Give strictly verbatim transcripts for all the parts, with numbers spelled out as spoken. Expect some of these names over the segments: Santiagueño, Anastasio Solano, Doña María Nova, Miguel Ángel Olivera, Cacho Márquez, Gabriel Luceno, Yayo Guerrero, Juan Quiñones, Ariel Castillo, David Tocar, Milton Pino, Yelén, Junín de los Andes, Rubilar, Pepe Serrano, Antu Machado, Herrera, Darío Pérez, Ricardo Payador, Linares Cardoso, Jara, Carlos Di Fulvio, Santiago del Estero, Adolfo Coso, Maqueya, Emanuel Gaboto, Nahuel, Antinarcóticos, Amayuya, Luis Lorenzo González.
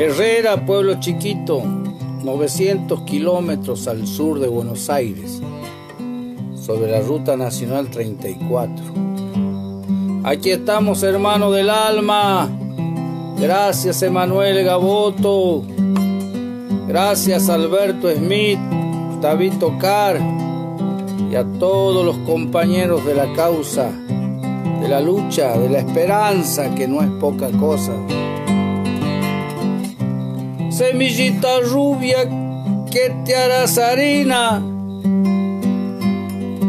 Herrera, pueblo chiquito, novecientos kilómetros al sur de Buenos Aires, sobre la Ruta Nacional treinta y cuatro. Aquí estamos, hermano del alma. Gracias, Emanuel Gaboto. Gracias, Alberto Smith, David Tocar y a todos los compañeros de la causa, de la lucha, de la esperanza, que no es poca cosa. Semillita rubia, que te harás harina,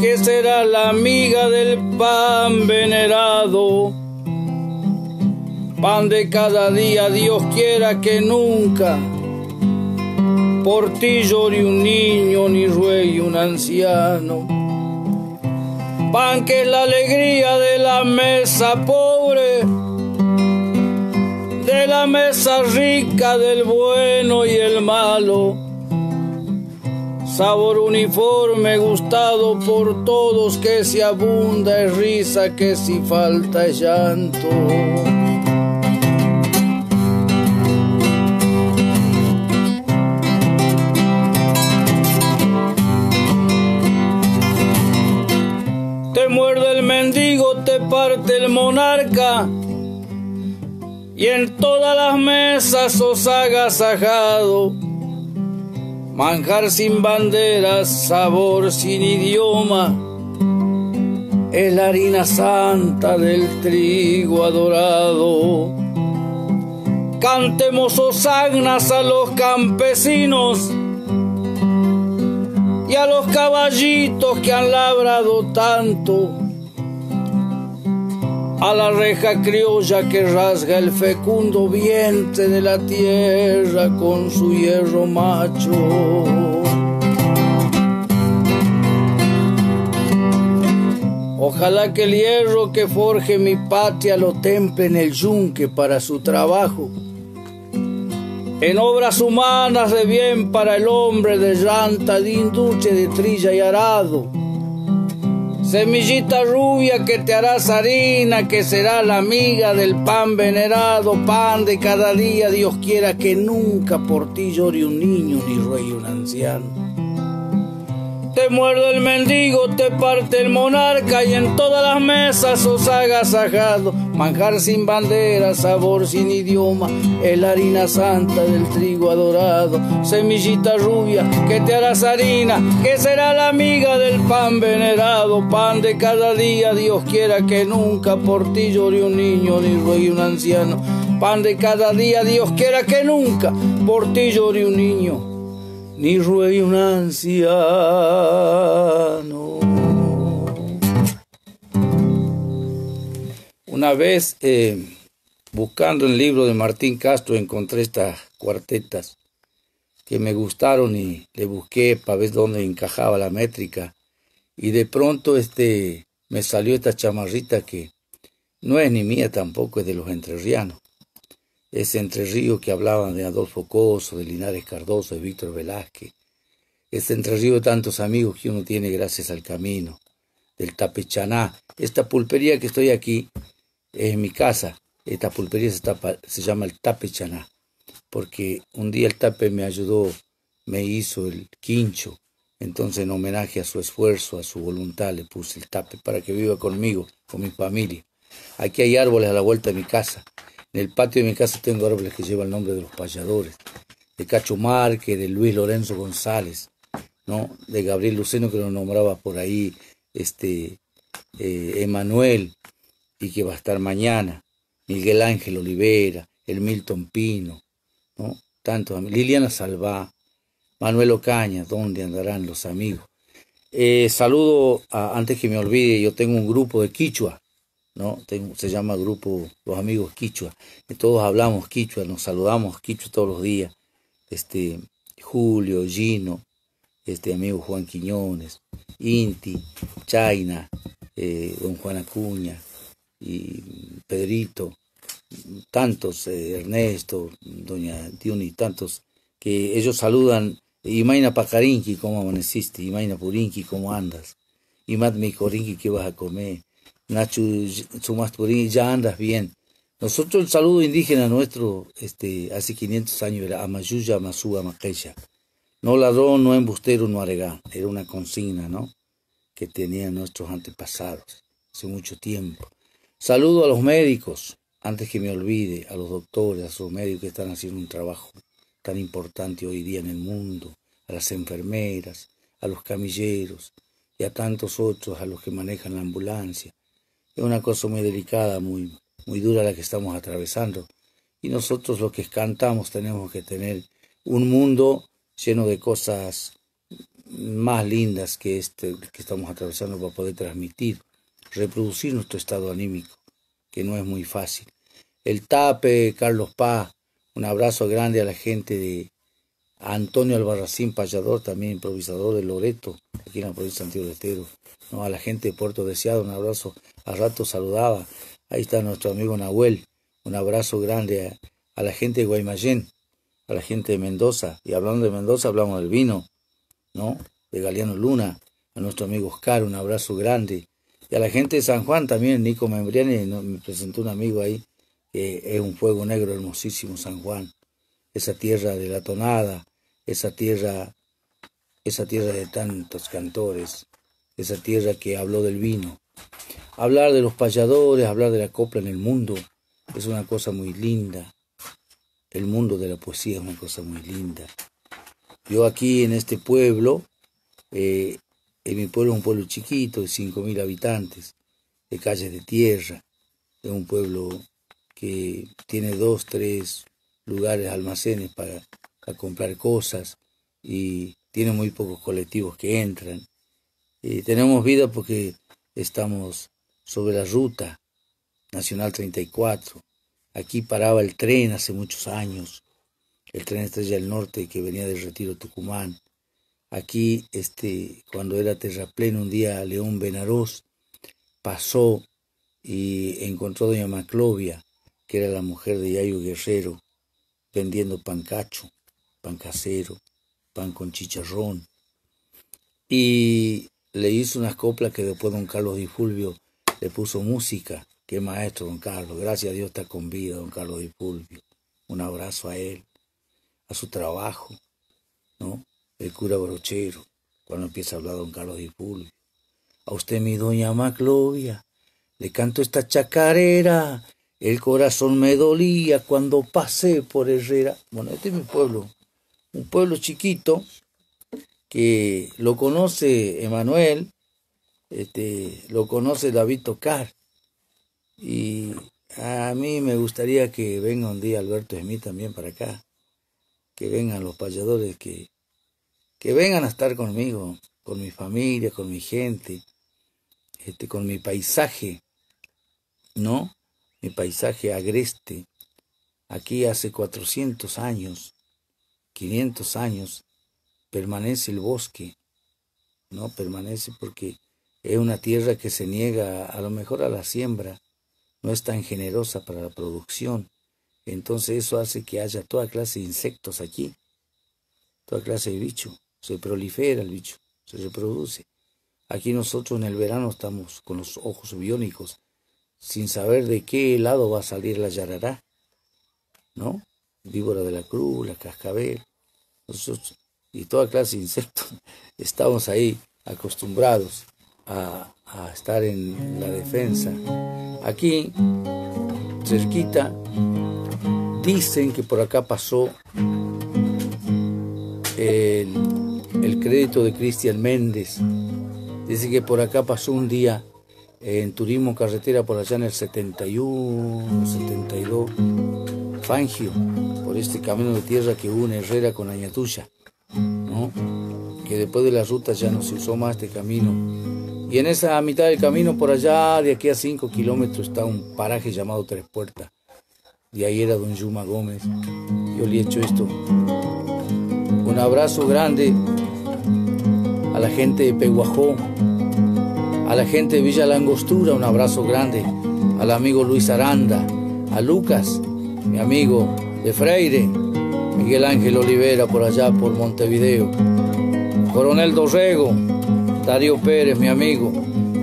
que será la amiga del pan venerado, pan de cada día. Dios quiera que nunca por ti llore un niño ni ruegue un anciano, pan que es la alegría de la mesa pobre, de la mesa rica, del bueno y el malo, sabor uniforme gustado por todos, que si abunda es risa, que si falta es llanto. Te muerde el mendigo, te parte el monarca, y en todas las mesas sos agasajado. Manjar sin banderas, sabor sin idioma, es la harina santa del trigo adorado. Cantemos hosagnas a los campesinos y a los caballitos que han labrado tanto, a la reja criolla que rasga el fecundo vientre de la tierra con su hierro macho. Ojalá que el hierro que forje mi patria lo temple en el yunque para su trabajo, en obras humanas de bien para el hombre, de llanta, de industria, de trilla y arado. Semillita rubia, que te harás harina, que será la amiga del pan venerado, pan de cada día. Dios quiera que nunca por ti llore un niño ni ruegue un anciano. Te muerde el mendigo, te parte el monarca, y en todas las mesas os agasajado. Manjar sin bandera, sabor sin idioma, es la harina santa del trigo adorado. Semillita rubia, que te harás harina, que será la amiga del pan venerado, pan de cada día. Dios quiera que nunca por ti llore un niño ni ruegue un anciano. Pan de cada día, Dios quiera que nunca por ti llore un niño ni ruegue un anciano. Una vez, eh, buscando el libro de Martín Castro, encontré estas cuartetas que me gustaron y le busqué para ver dónde encajaba la métrica. Y de pronto este, me salió esta chamarrita que no es ni mía tampoco, es de los entrerrianos. Ese Entre Ríos que hablaban de Adolfo Coso, de Linares Cardoso, de Víctor Velázquez. Ese Entre Ríos de tantos amigos que uno tiene gracias al camino, del Tapechaná. Esta pulpería que estoy aquí es en mi casa. Esta pulpería se, tapa, se llama el Tapechaná, porque un día el Tape me ayudó, me hizo el quincho. Entonces, en homenaje a su esfuerzo, a su voluntad, le puse el Tape para que viva conmigo, con mi familia. Aquí hay árboles a la vuelta de mi casa. En el patio de mi casa tengo árboles que llevan el nombre de los payadores, de Cacho Márquez, de Luis Lorenzo González, ¿no? De Gabriel Luceno, que lo nombraba por ahí, este, eh, Emanuel, y que va a estar mañana, Miguel Ángel Olivera, el Milton Pino, ¿no? Tantos, Liliana Salvá, Manuel Ocaña, ¿dónde andarán los amigos? Eh, saludo, a, antes que me olvide, yo tengo un grupo de quichua, ¿no? Se llama Grupo Los Amigos Quichua, y todos hablamos quichua, nos saludamos quichua todos los días. Este, Julio, Gino, este amigo Juan Quiñones, Inti, Chaina, eh, Don Juan Acuña, y Pedrito, tantos, eh, Ernesto, Doña Diuni, tantos, que ellos saludan. Imaina Pacarinqui, ¿cómo amaneciste? Imaina Purinqui, ¿cómo andas? Imat Micorinqui, ¿qué vas a comer? Nacho Sumasturín, ya andas bien. Nosotros el saludo indígena nuestro este, hace quinientos años era Amayuya, Amasúa, Maqueya. No ladrón, no embustero, no aregá. Era una consigna, ¿no?, que tenían nuestros antepasados hace mucho tiempo. Saludo a los médicos, antes que me olvide, a los doctores, a sus médicos que están haciendo un trabajo tan importante hoy día en el mundo, a las enfermeras, a los camilleros y a tantos otros, a los que manejan la ambulancia. Es una cosa muy delicada, muy, muy dura la que estamos atravesando. Y nosotros los que cantamos tenemos que tener un mundo lleno de cosas más lindas que este que estamos atravesando para poder transmitir, reproducir nuestro estado anímico, que no es muy fácil. El Tape, Carlos Paz, un abrazo grande a la gente de Antonio Albarracín, payador, también improvisador de Loreto, aquí en la provincia de Santiago del Estero. No, a la gente de Puerto Deseado, un abrazo. A rato saludaba, ahí está nuestro amigo Nahuel, un abrazo grande a, a la gente de Guaymallén, a la gente de Mendoza. Y hablando de Mendoza, hablamos del vino, ¿no?, de Galeano Luna. A nuestro amigo Oscar, un abrazo grande. Y a la gente de San Juan también, Nico Membriani, me presentó un amigo ahí, que es un fuego negro hermosísimo, San Juan. Esa tierra de la tonada, esa tierra, esa tierra de tantos cantores, esa tierra que habló del vino. Hablar de los payadores, hablar de la copla en el mundo, es una cosa muy linda. El mundo de la poesía es una cosa muy linda. Yo aquí en este pueblo, eh, en mi pueblo es un pueblo chiquito, de cinco mil habitantes, de calles de tierra. Es un pueblo que tiene dos, tres lugares, almacenes para, para comprar cosas, y tiene muy pocos colectivos que entran. Y tenemos vida porque estamos sobre la ruta Nacional treinta y cuatro. Aquí paraba el tren hace muchos años, el tren Estrella del Norte que venía del Retiro Tucumán. Aquí, este, cuando era terraplén, un día León Benarós pasó y encontró a Doña Maclovia, que era la mujer de Yayo Guerrero, vendiendo pan cacho, pan casero, pan con chicharrón. Y le hizo unas coplas que después don Carlos Di Fulvio le puso música. Qué maestro, don Carlos. Gracias a Dios está con vida, don Carlos Di Fulvio. Un abrazo a él, a su trabajo, ¿no? El cura Brochero, cuando empieza a hablar don Carlos Di Fulvio. A usted, mi doña Maclovia, le canto esta chacarera. El corazón me dolía cuando pasé por Herrera. Bueno, este es mi pueblo. Un pueblo chiquito que lo conoce Emanuel, este, lo conoce David Tocar. Y a mí me gustaría que venga un día Alberto Smith también para acá, que vengan los payadores, que, que vengan a estar conmigo, con mi familia, con mi gente, este, con mi paisaje, ¿no? Mi paisaje agreste. Aquí hace cuatrocientos años, quinientos años, permanece el bosque, ¿no? Permanece porque es una tierra que se niega a lo mejor a la siembra. No es tan generosa para la producción. Entonces eso hace que haya toda clase de insectos aquí, toda clase de bicho. Se prolifera el bicho, se reproduce. Aquí nosotros en el verano estamos con los ojos biónicos, sin saber de qué lado va a salir la yarará, ¿no? Víbora de la cruz, la cascabel, nosotros, y toda clase de insectos. Estamos ahí acostumbrados a, a estar en la defensa. Aquí, cerquita, dicen que por acá pasó el, el crédito de Cristian Méndez. Dicen que por acá pasó un día en turismo carretera por allá en el setenta y uno, setenta y dos, Fangio, por este camino de tierra que une Herrera con Añatuya, ¿no? Que después de la ruta ya no se usó más este camino. Y en esa mitad del camino, por allá, de aquí a cinco kilómetros, está un paraje llamado Tres Puertas. De ahí era don Yuma Gómez. Yo le he hecho esto. Un abrazo grande a la gente de Peguajó, a la gente de Villa Langostura, un abrazo grande al amigo Luis Aranda, a Lucas, mi amigo de Freire, Miguel Ángel Olivera, por allá, por Montevideo, Coronel Dorrego, Darío Pérez, mi amigo,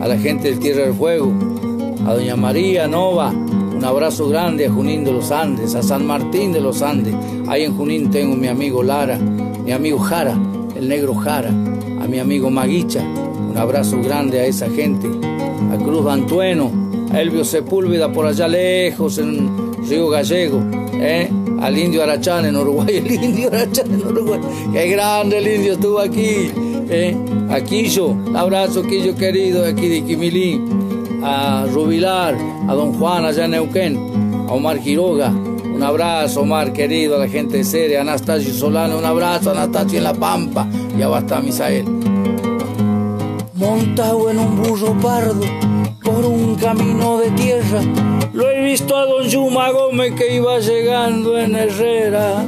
a la gente del Tierra del Fuego, a doña María Nova, Un abrazo grande a Junín de los Andes, a San Martín de los Andes. Ahí en Junín tengo a mi amigo Lara, mi amigo Jara, el negro Jara, a mi amigo Maguicha. Un abrazo grande a esa gente. A Cruz Bantueno, a Elvio Sepúlveda por allá lejos, en Río Gallego, ¿eh? Al Indio Arachane en Uruguay, el Indio Arachane en Uruguay. ¡Qué grande el Indio estuvo aquí! ¿Eh? A Quillo, abrazo Quillo querido de aquí de Iquimilí, a Rubilar, a Don Juan allá en Neuquén, a Omar Quiroga, un abrazo Omar querido, a la gente de Ceres, a Anastasio Solano, un abrazo a Anastasio en La Pampa, y a Basta Misael. Montado en un burro pardo, por un camino de tierra, lo he visto a Don Yuma Gómez que iba llegando en Herrera.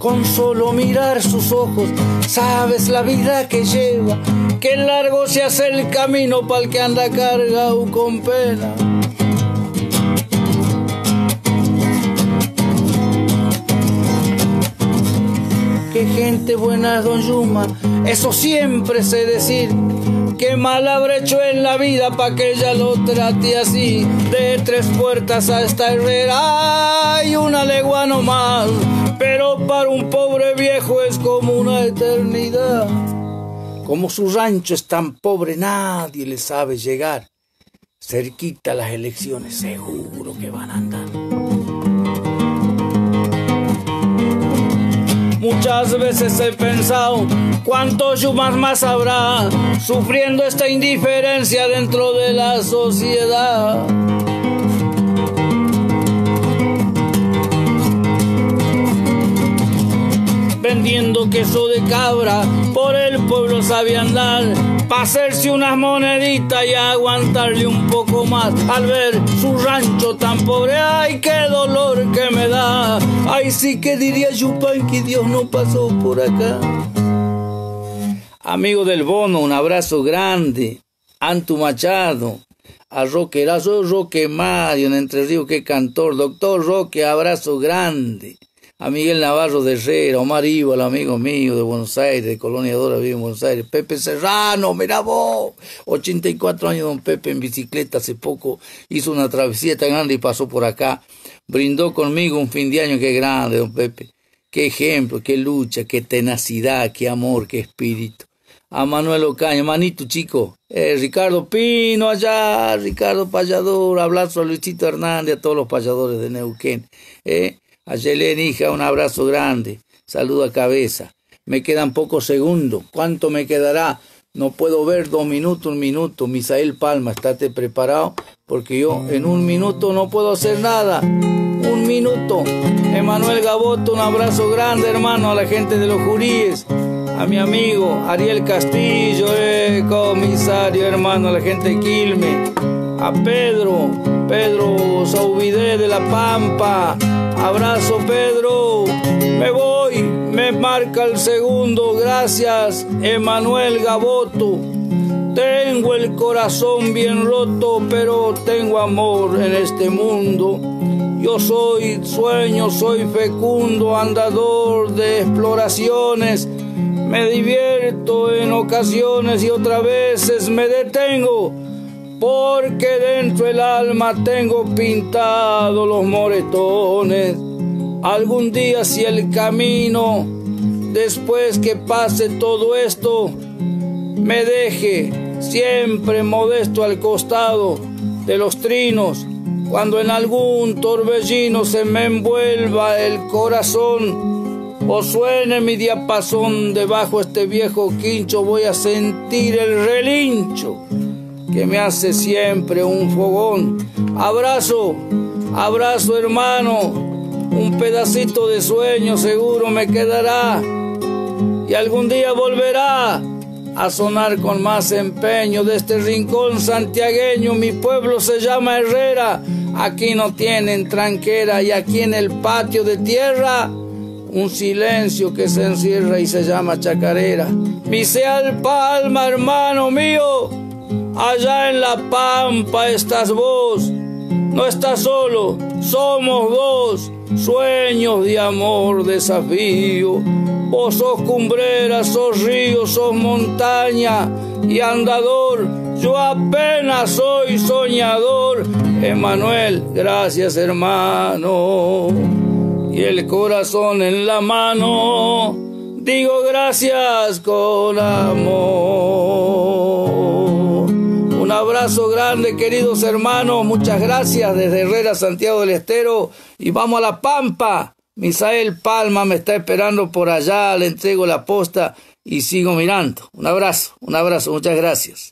Con solo mirar sus ojos, sabes la vida que lleva, que largo se hace el camino pa'l que anda cargado con pena. Qué gente buena es Don Yuma, eso siempre sé decir, que mal habré hecho en la vida pa' que ella lo trate así. De Tres Puertas hasta Herrera hay una legua nomás, pero para un pobre viejo es como una eternidad. Como su rancho es tan pobre, nadie le sabe llegar. Cerquita las elecciones, seguro que van a andar. Muchas veces he pensado, ¿cuántos Yumas más habrá sufriendo esta indiferencia dentro de la sociedad? Vendiendo queso de cabra, por el pueblo sabe andar, pa' hacerse unas moneditas y aguantarle un poco más. Al ver su rancho tan pobre, ay, qué dolor que me da. Ay, sí que diría Yupan que Dios no pasó por acá. Amigo del Bono, un abrazo grande. Antu Machado, a Roquerazo, Roque Mario, en Entre Ríos, qué cantor. Doctor Roque, abrazo grande. A Miguel Navarro de Herrera, Omar Ibal, amigo mío de Buenos Aires, de Colonia Dora, vive en Buenos Aires. Pepe Serrano, mirá vos, ochenta y cuatro años don Pepe en bicicleta, hace poco hizo una travesía tan grande y pasó por acá. Brindó conmigo un fin de año, qué grande don Pepe. Qué ejemplo, qué lucha, qué tenacidad, qué amor, qué espíritu. A Manuel Ocaña, manito chico, eh, Ricardo Pino allá, Ricardo Payador, abrazo a Luisito Hernández, a todos los payadores de Neuquén, eh. A Yelén, hija, un abrazo grande. Saludo a Cabeza. Me quedan pocos segundos. ¿Cuánto me quedará? No puedo ver dos minutos, un minuto. Misael Palma, estate preparado, porque yo en un minuto no puedo hacer nada. Un minuto. Emanuel Gaboto, un abrazo grande, hermano, a la gente de los Juríes. A mi amigo Ariel Castillo, eh, comisario, hermano, a la gente de Quilmes. A Pedro, Pedro Saubide de La Pampa. Abrazo Pedro, me voy, me marca el segundo, gracias Emanuel Gaboto. Tengo el corazón bien roto, pero tengo amor en este mundo. Yo soy sueño, soy fecundo, andador de exploraciones. Me divierto en ocasiones y otras veces me detengo, porque dentro del alma tengo pintados los moretones. Algún día si el camino, después que pase todo esto, me deje siempre modesto al costado de los trinos, cuando en algún torbellino se me envuelva el corazón, o suene mi diapasón debajo este viejo quincho, voy a sentir el relincho que me hace siempre un fogón. Abrazo, abrazo hermano, un pedacito de sueño seguro me quedará, y algún día volverá a sonar con más empeño de este rincón santiagueño. Mi pueblo se llama Herrera, aquí no tienen tranquera, y aquí en el patio de tierra un silencio que se encierra y se llama chacarera. Misael Palma, hermano mío, allá en La Pampa estás vos, no estás solo, somos dos, sueños de amor, desafío. Vos sos cumbrera, sos río, sos montaña y andador. Yo apenas soy soñador. Emanuel, gracias hermano. Y el corazón en la mano, digo gracias con amor. Un abrazo grande, queridos hermanos. Muchas gracias desde Herrera, Santiago del Estero. Y vamos a La Pampa. Misael Palma me está esperando por allá, le entrego la posta y sigo mirando. Un abrazo, un abrazo, muchas gracias.